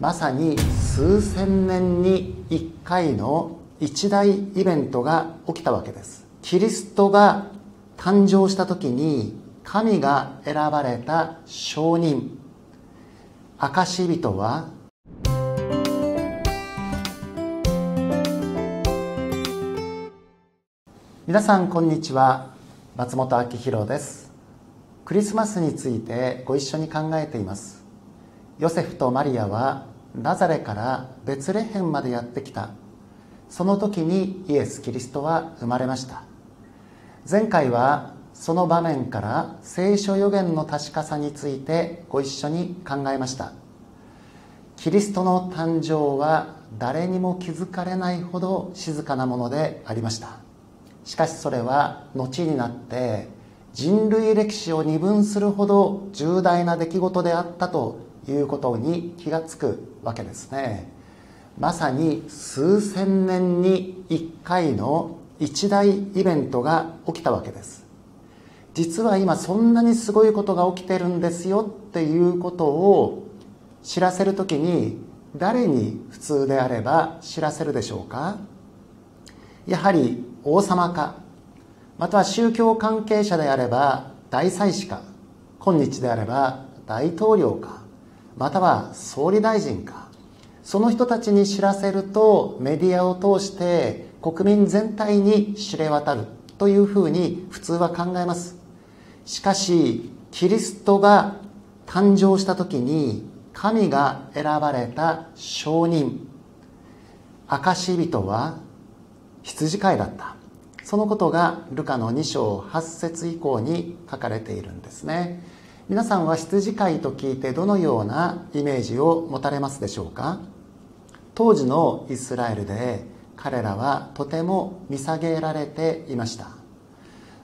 まさに数千年に一回の一大イベントが起きたわけです。キリストが誕生した時に神が選ばれた証人、証人は皆さんこんにちは、松本明弘です。クリスマスについてご一緒に考えています。ヨセフとマリアはナザレからベツレヘムまでやってきた。その時にイエス・キリストは生まれました。前回はその場面から聖書予言の確かさについてご一緒に考えました。キリストの誕生は誰にも気づかれないほど静かなものでありました。しかしそれは後になって人類歴史を二分するほど重大な出来事であったということに気がつくわけですね。まさに数千年に一回の一大イベントが起きたわけです。実は今そんなにすごいことが起きてるんですよっていうことを知らせるときに誰に普通であれば知らせるでしょうか？やはり王様か、または宗教関係者であれば大祭司か、今日であれば大統領か、または総理大臣か、その人たちに知らせるとメディアを通して国民全体に知れ渡るというふうに普通は考えます。しかしキリストが誕生した時に神が選ばれた証人、証人は羊飼いだった。そのことがルカの2章8節以降に書かれているんですね。皆さんは羊飼いと聞いてどのようなイメージを持たれますでしょうか？当時のイスラエルで彼らはとても謳げられていました。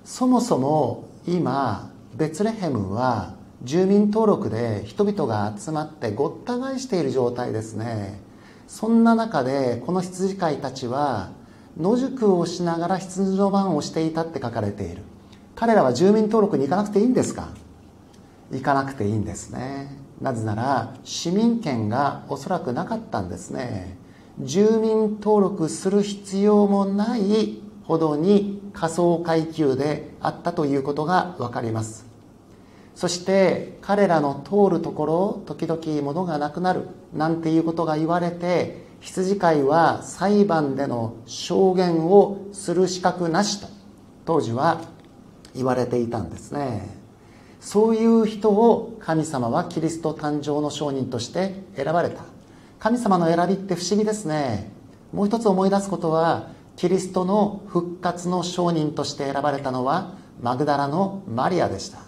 そもそも今ベツレヘムは住民登録で人々が集まってごった返している状態ですね。そんな中でこの羊飼いたちは野宿をしながら羊の番をしていたって書かれている。彼らは住民登録に行かなくていいんですか？行かなくていいんですね。なぜなら市民権がおそらくなかったんですね。住民登録する必要もないほどに仮想階級であったということがわかります。そして彼らの通るところ、時々物がなくなるなんていうことが言われて、羊飼いは裁判での証言をする資格なしと当時は言われていたんですね。そういう人を神様はキリスト誕生の証人として選ばれた。神様の選びって不思議ですね。もう一つ思い出すことは、キリストの復活の証人として選ばれたのはマグダラのマリアでした。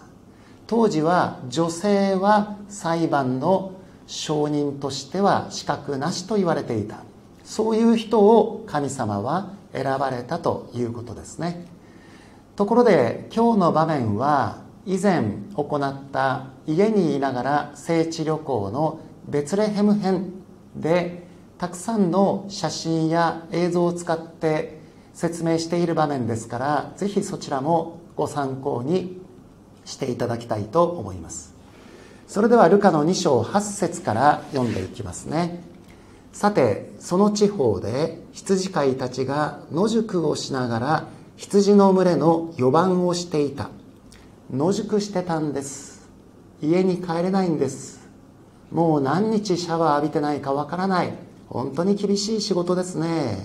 当時は女性は裁判の証人としては資格なしと言われていた。そういう人を神様は選ばれたということですね。ところで今日の場面は、以前行った家にいながら聖地旅行のベツレヘム編でたくさんの写真や映像を使って説明している場面ですから、ぜひそちらもご参考にしていただきたいと思います。それではルカの2章8節から読んでいきますね。さて、その地方で羊飼いたちが野宿をしながら羊の群れの予番をしていた。野宿してたんです。家に帰れないんです。もう何日シャワー浴びてないかわからない。本当に厳しい仕事ですね。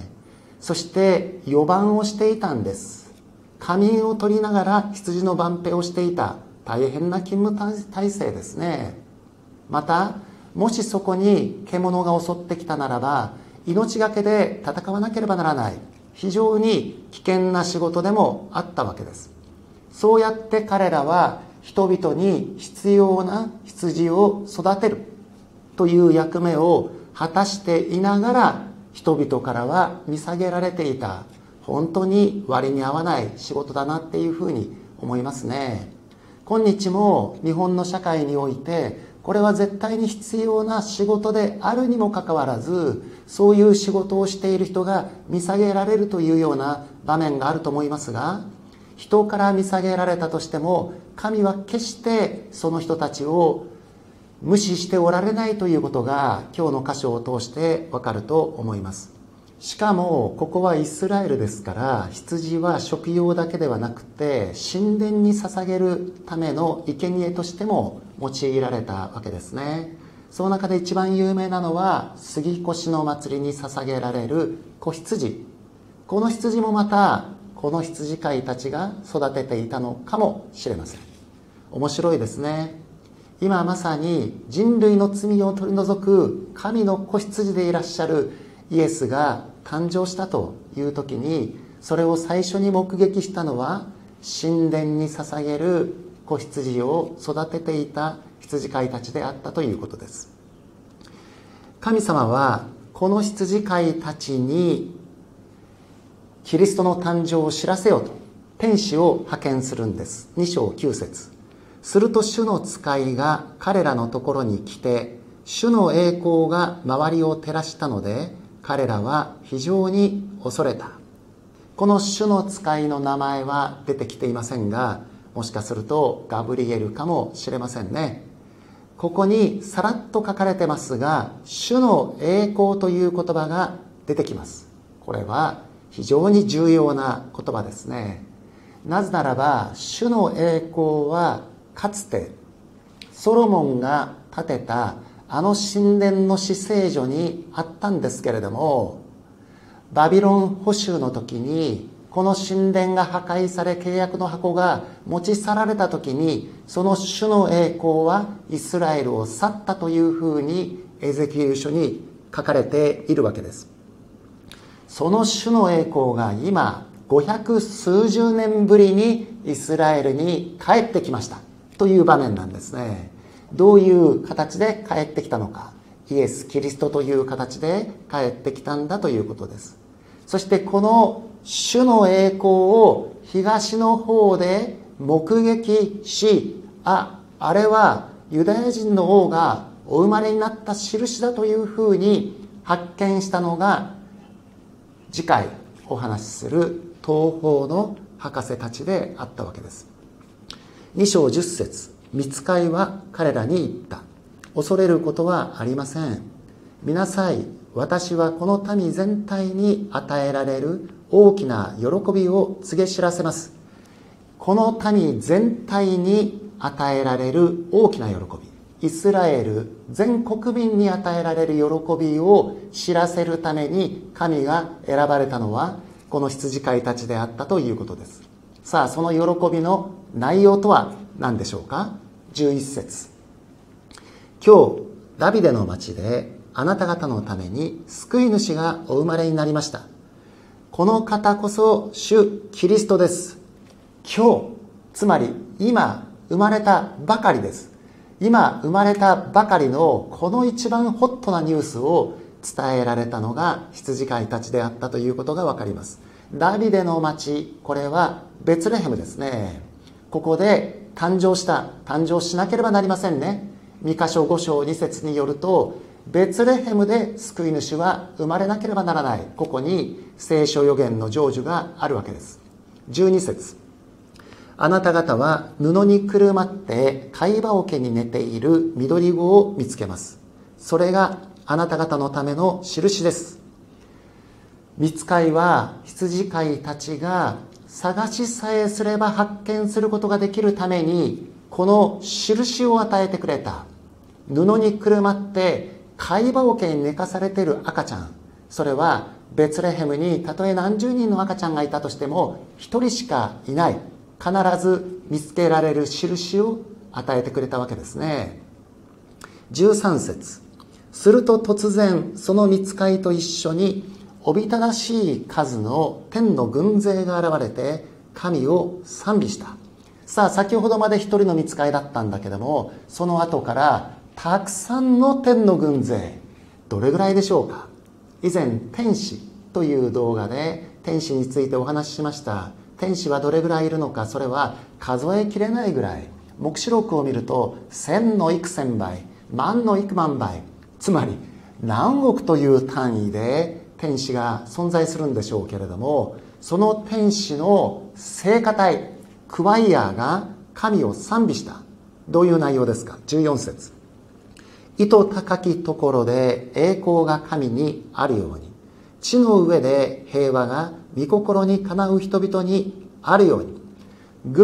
そして予番をしていたんです。仮眠を取りながら羊の番ペをしていた。大変な勤務体制ですね。また、もしそこに獣が襲ってきたならば命がけで戦わなければならない、非常に危険な仕事でもあったわけです。そうやって彼らは人々に必要な羊を育てるという役目を果たしていながら、人々からは見下げられていた。本当に割に合わない仕事だなっていうふうに思いますね。今日も日本の社会においてこれは絶対に必要な仕事であるにもかかわらず、そういう仕事をしている人が見下げられるというような場面があると思いますが、人から見下げられたとしても神は決してその人たちを無視しておられないということが今日の箇所を通してわかると思います。しかもここはイスラエルですから、羊は食用だけではなくて神殿に捧げるための生贄としても用いられたわけですね。その中で一番有名なのは杉越の祭りに捧げられる子羊。この羊もまたこの羊飼いたちが育てていたのかもしれません。面白いですね。今まさに人類の罪を取り除く神の子羊でいらっしゃるイエスが誕生したという時に、それを最初に目撃したのは神殿に捧げる子羊を育てていた羊飼いたちであったということです。神様はこの羊飼いたちにキリストの誕生を知らせようと天使を派遣するんです。2章9節。すると主の使いが彼らのところに来て、主の栄光が周りを照らしたので彼らは非常に恐れた。この主の使いの名前は出てきていませんが、もしかするとガブリエルかもしれませんね。ここにさらっと書かれてますが、主の栄光という言葉が出てきます。これは非常に重要な言葉ですね。なぜならば主の栄光はかつてソロモンが建てたあの神殿の至聖所にあったんですけれども、バビロン捕囚の時にこの神殿が破壊され契約の箱が持ち去られた時に、その主の栄光はイスラエルを去ったというふうにエゼキエル書に書かれているわけです。その主の栄光が今500数十年ぶりにイスラエルに帰ってきましたという場面なんですね。どういう形で帰ってきたのか、イエス・キリストという形で帰ってきたんだということです。そしてこの主の栄光を東の方で目撃し、あれはユダヤ人の王がお生まれになった印だというふうに発見したのが、次回お話しする東方の博士たちであったわけです。2章10節。御使いは彼らに言った。恐れることはありません。見なさい、私はこの民全体に与えられる大きな喜びを告げ知らせます。この民全体に与えられる大きな喜び、イスラエル全国民に与えられる喜びを知らせるために神が選ばれたのはこの羊飼いたちであったということです。さあ、その喜びの内容とは何でしょうか。11節。今日ダビデの町であなた方のために救い主がお生まれになりました。この方こそ主キリストです。今日、つまり今生まれたばかりです。今生まれたばかりのこの一番ホットなニュースを伝えられたのが羊飼いたちであったということがわかります。ダビデの町、これはベツレヘムですね。ここで誕生した、誕生しなければなりませんね。2箇所5章2節によると、ベツレヘムで救い主は生まれなければならない。ここに聖書予言の成就があるわけです。12節。あなた方は布にくるまって貝羽桶に寝ている緑子を見つけます。それがあなた方のための印です。御使いは羊飼いたちが探しさえすれば発見することができるためにこの印を与えてくれた。布にくるまって貝羽桶に寝かされている赤ちゃん、それはベツレヘムにたとえ何十人の赤ちゃんがいたとしても一人しかいない、必ず見つけられる印を与えてくれたわけですね。13節。すると突然その御使いと一緒におびただしい数の天の軍勢が現れて神を賛美した。さあ、先ほどまで一人の御使いだったんだけども、その後からたくさんの天の軍勢、どれぐらいでしょうか。以前天使という動画で天使についてお話ししました。天使はどれぐらいいるのか、それは数えきれないぐらい。黙示録を見ると千の幾千倍、万の幾万倍、つまり何億という単位で天使が存在するんでしょうけれども、その天使の聖歌隊クワイアが神を賛美した。どういう内容ですか。14節。いと高きところで栄光が神にあるように、地の上で平和が御心にかなう人々にあるように。Gloria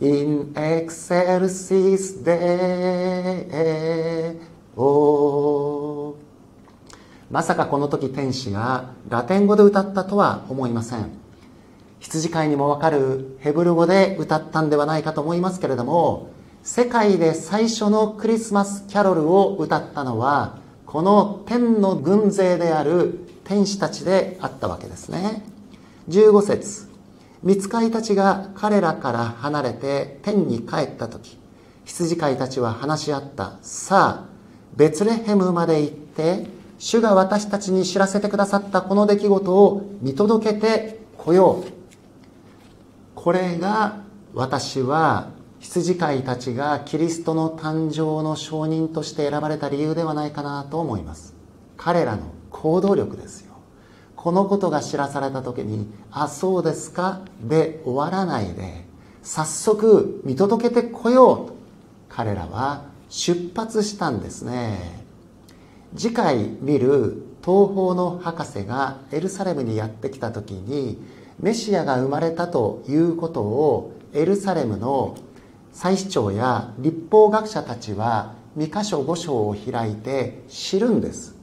in excelsis Deo。 まさかこの時天使がラテン語で歌ったとは思いません。羊飼いにもわかるヘブル語で歌ったんではないかと思いますけれども、世界で最初のクリスマスキャロルを歌ったのはこの天の軍勢である天使たちであったわけですね。15節、御使いたちが彼らから離れて天に帰った時、羊飼いたちは話し合った。さあ、ベツレヘムまで行って、主が私たちに知らせてくださったこの出来事を見届けてこよう。これが私は羊飼いたちがキリストの誕生の証人として選ばれた理由ではないかなと思います。彼らの行動力ですよ。このことが知らされた時に、あ、そうですかで終わらないで、早速見届けてこようと彼らは出発したんですね。次回見る東方の博士がエルサレムにやってきた時に、メシアが生まれたということをエルサレムの祭司長や立法学者たちは2箇所5章を開いて知るんです。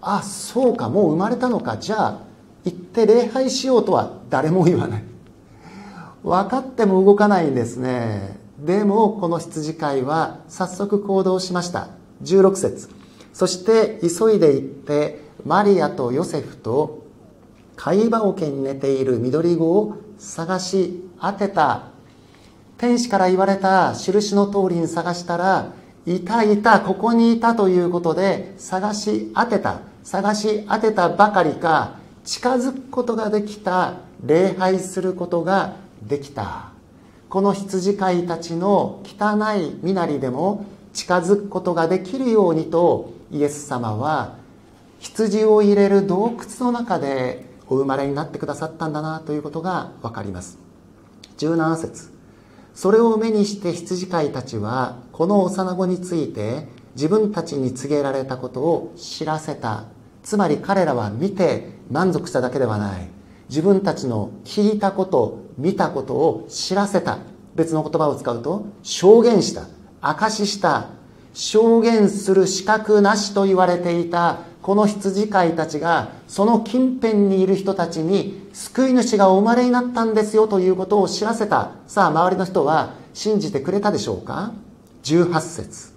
あ、そうか、もう生まれたのか、じゃあ行って礼拝しようとは誰も言わない。分かっても動かないんですね。でもこの羊飼いは早速行動しました。16節、そして急いで行ってマリアとヨセフと貝羽桶に寝ている緑子を探し当てた。天使から言われた印の通りに探したら、いたいた、ここにいたということで探し当てた。探し当てたばかりか、近づくことができた。礼拝することができた。この羊飼いたちの汚い身なりでも近づくことができるようにと、イエス様は羊を入れる洞窟の中でお生まれになってくださったんだなということがわかります。17節、それを目にして羊飼いたちはこの幼子について自分たちに告げられたことを知らせた。つまり彼らは見て満足しただけではない。自分たちの聞いたこと、見たことを知らせた。別の言葉を使うと、証言した、証しした、証言する資格なしと言われていたこの羊飼いたちが、その近辺にいる人たちに救い主がお生まれになったんですよということを知らせた。さあ、周りの人は信じてくれたでしょうか。18節、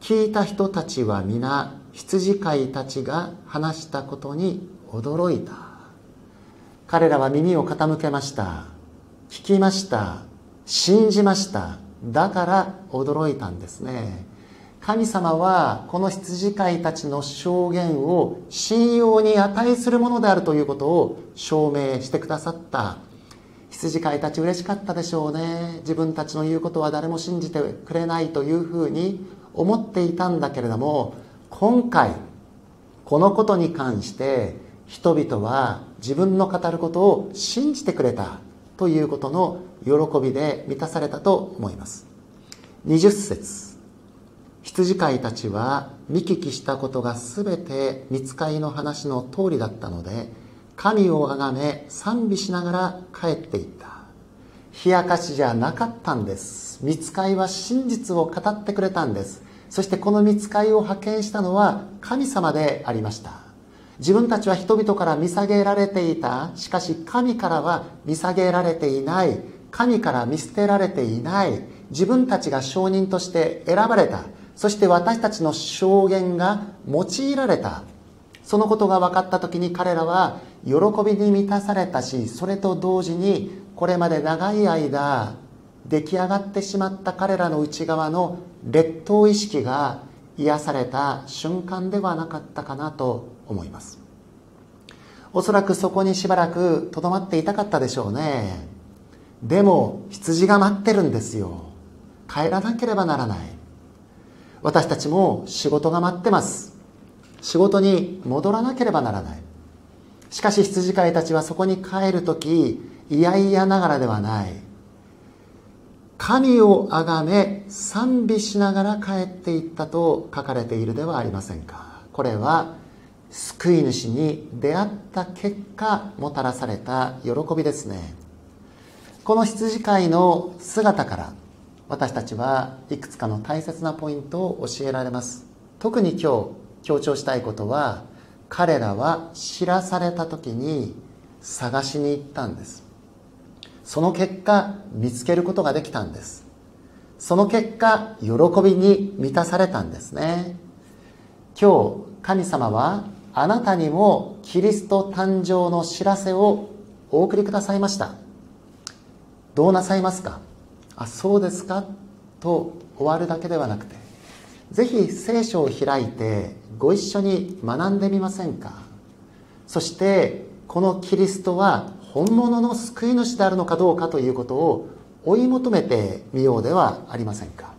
聞いた人たちは皆羊飼いたちが話したことに驚いた。彼らは耳を傾けました。聞きました。信じました。だから驚いたんですね。神様はこの羊飼いたちの証言を信用に値するものであるということを証明してくださった。羊飼いたち嬉しかったでしょうね。自分たちの言うことは誰も信じてくれないというふうに思っていたんだけれども、今回このことに関して人々は自分の語ることを信じてくれたということの喜びで満たされたと思います。20節、羊飼いたちは見聞きしたことがすべて御使いの話の通りだったので、神をあがめ賛美しながら帰っていった。冷やかしじゃなかったんです。御使いは真実を語ってくれたんです。そしてこの御使いを派遣したのは神様でありました。自分たちは人々から謳げられていた。しかし神からは謳げられていない。神から見捨てられていない。自分たちが証人として選ばれた。そして私たちの証言が用いられた。そのことが分かった時に彼らは喜びに満たされたし、それと同時にこれまで長い間出来上がってしまった彼らの内側の劣等意識が癒された瞬間ではなかったかなと思います。おそらくそこにしばらくとどまっていたかったでしょうね。でも羊が待ってるんですよ。帰らなければならない。私たちも仕事が待ってます。仕事に戻らなければならない。しかし羊飼いたちはそこに帰るとき、いやいやながらではない、神をあがめ賛美しながら帰っていったと書かれているではありませんか。これは救い主に出会った結果もたらされた喜びですね。この羊飼いの姿から私たちはいくつかの大切なポイントを教えられます。特に今日強調したいことは、彼らは知らされた時に探しに行ったんです。その結果見つけることができたんです。その結果喜びに満たされたんですね。今日神様はあなたにもキリスト誕生の知らせをお送りくださいました。どうなさいますか。あ、そうですかと終わるだけではなくて、ぜひ聖書を開いてご一緒に学んでみませんか。そしてこのキリストは本物の救い主であるのかどうかということを追い求めてみようではありませんか。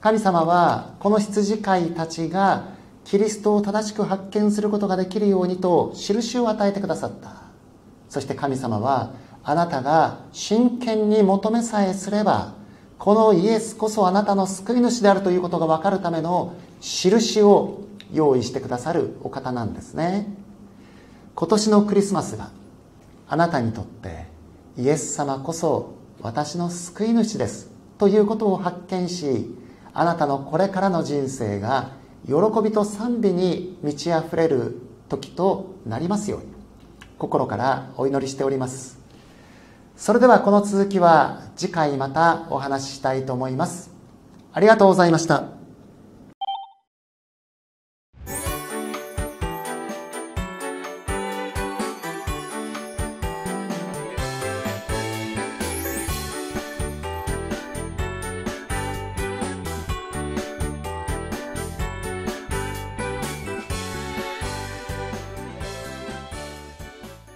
神様はこの羊飼いたちがキリストを正しく発見することができるようにと印を与えてくださった。そして神様はあなたが真剣に求めさえすれば、このイエスこそあなたの救い主であるということが分かるための印を用意してくださるお方なんですね。今年のクリスマスがあなたにとってイエス様こそ私の救い主ですということを発見し、あなたのこれからの人生が喜びと賛美に満ちあふれる時となりますように心からお祈りしております。それではこの続きは次回またお話ししたいと思います。ありがとうございました。